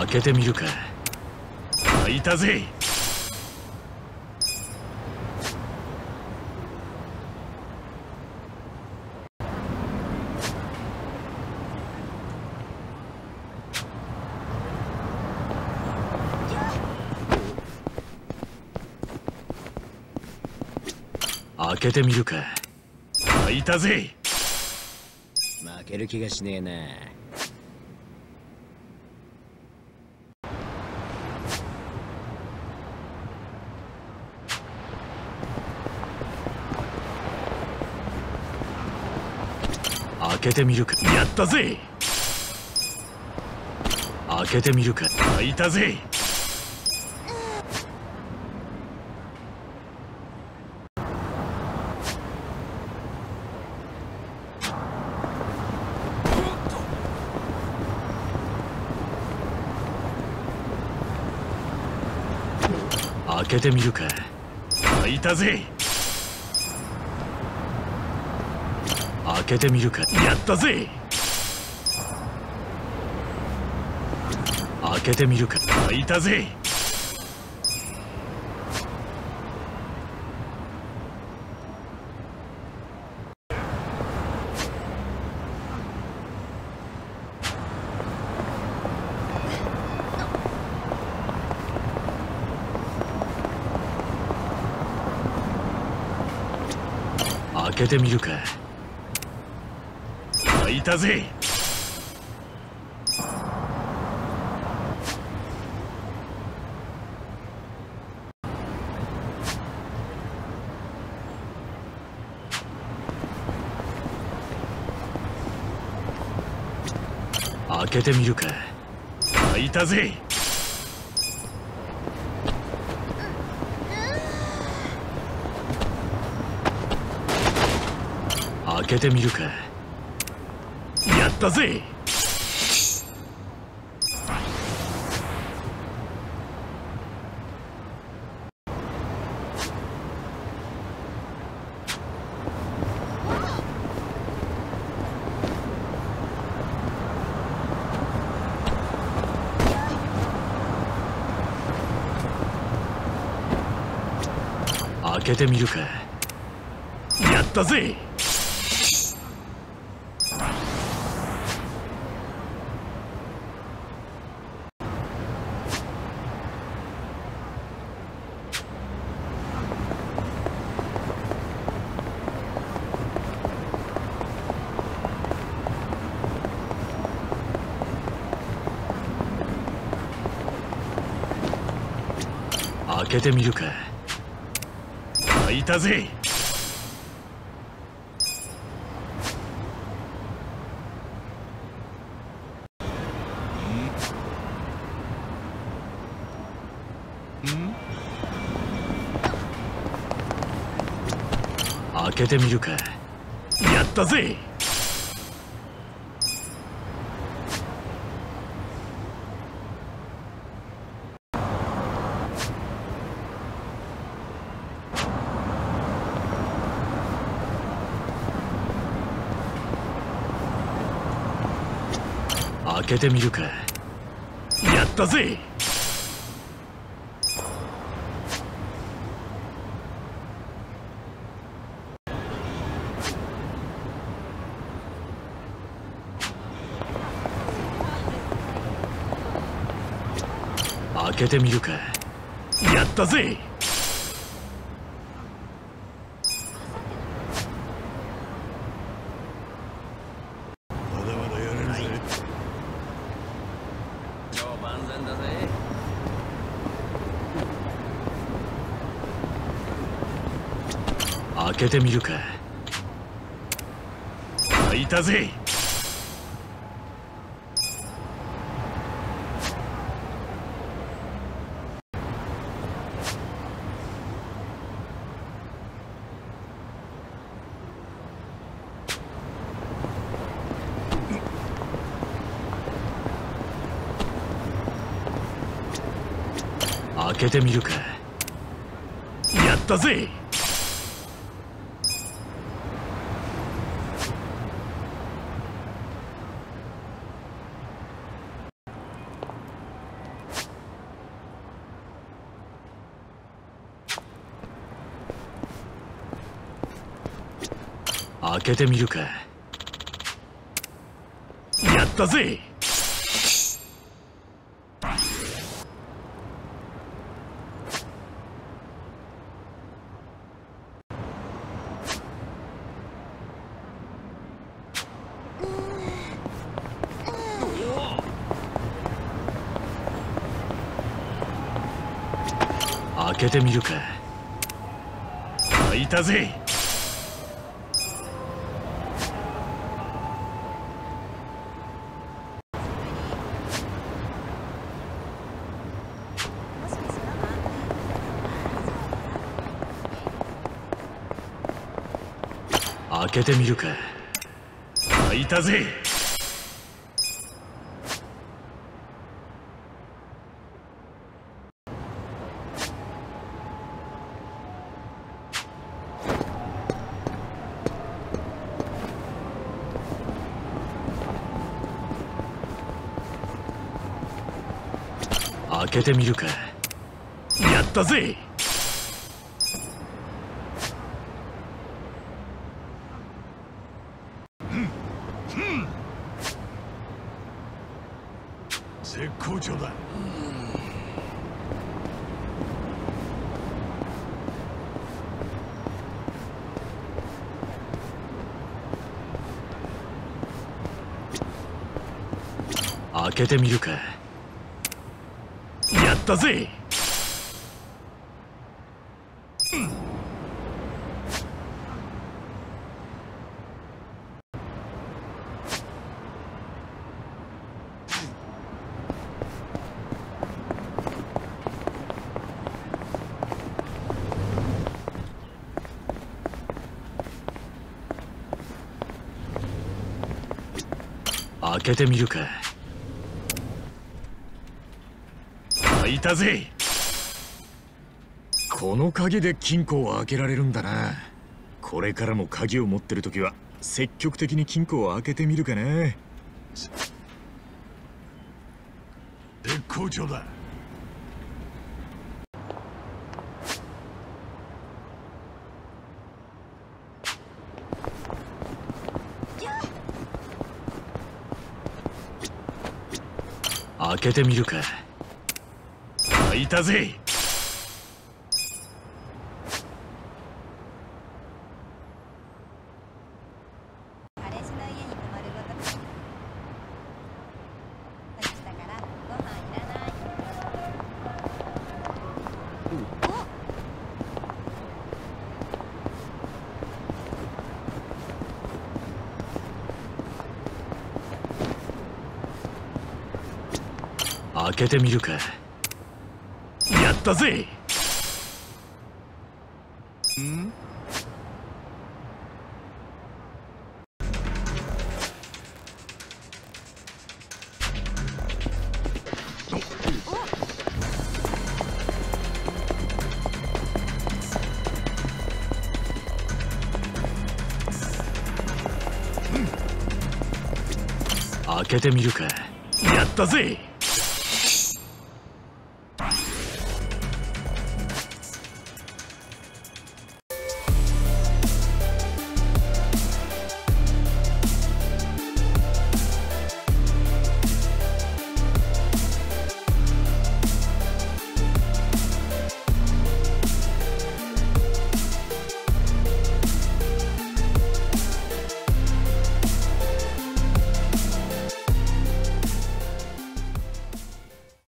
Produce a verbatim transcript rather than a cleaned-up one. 開けてみるか。開いたぜ。開けてみるか。開いたぜ。負ける気がしねえな。開けてみるか。やったぜ。開けてみるか。開いたぜ。開けてみるか。開いたぜ。開けてみるか。やったぜ。開けてみるか。開いたぜ。開けてみるか。開いたぜ。開けてみるか。開いたぜ。開けてみるか。だぜ。開けてみるか。やったぜ。開けてみるか。開いたぜ。開けてみるか。やったぜ。開けてみるか。やったぜ。開けてみるか。やったぜ。開けてみるか。開いたぜ。開けてみるか。やったぜ。開けてみるか。やったぜ。開けてみるか。開いたぜ。開けてみるか。開いたぜ。開けてみるか。やったぜ。絶好調だ。開けてみるか。だぜ。開けてみるか。いたぜ。この鍵で金庫を開けられるんだな。これからも鍵を持ってるときは積極的に金庫を開けてみるかな。絶好調だ。開けてみるか。いたぜ。開けてみるか。だぜ。ん？開けてみるか。やったぜ。